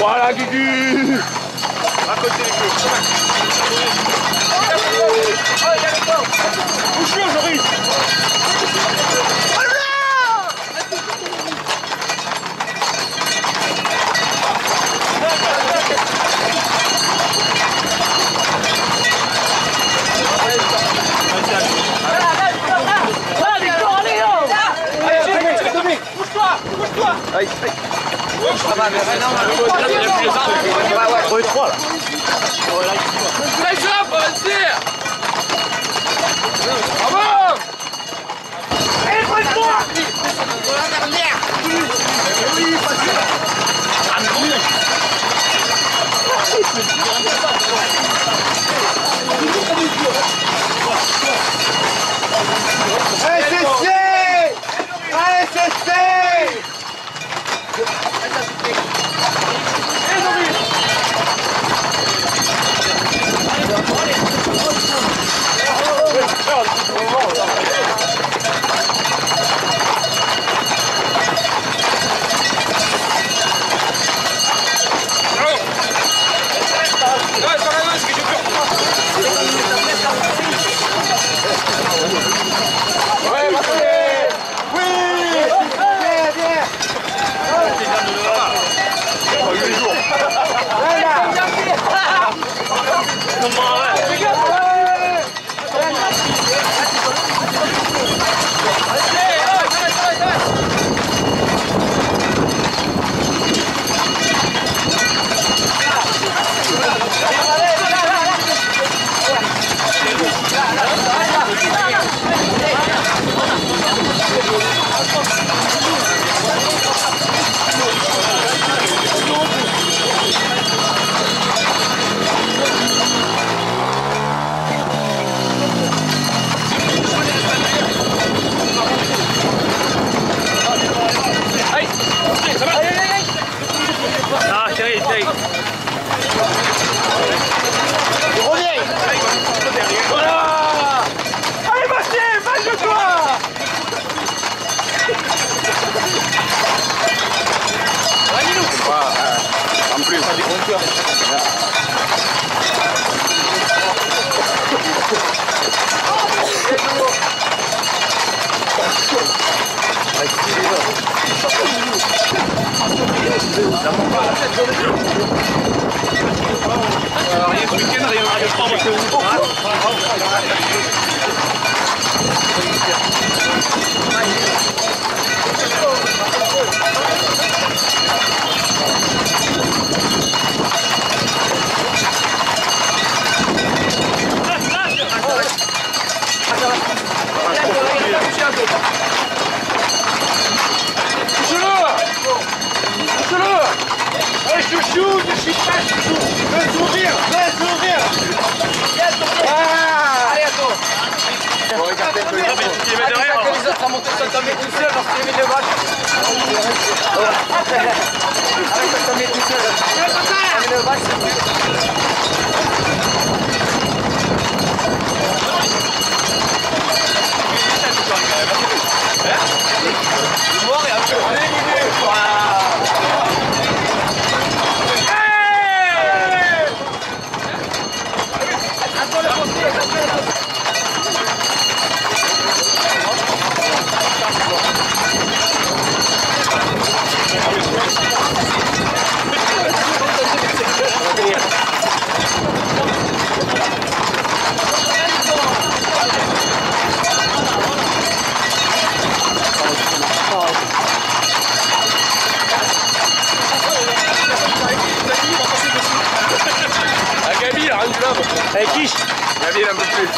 Voilà Gugu. À côté les queues. Bouche-le Joris. Aïe, aïe. Ça va, mais non, là, il y a plus les arbres. Ouais, ouais. Pour les trois, là. Voilà, il faut. Bravo! Et prête-toi! Pour la dernière! Oui, facile. Ah, mais oui! Allez, c'est allez, c'est La quiche. La ville un peu plus.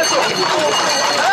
Let's go.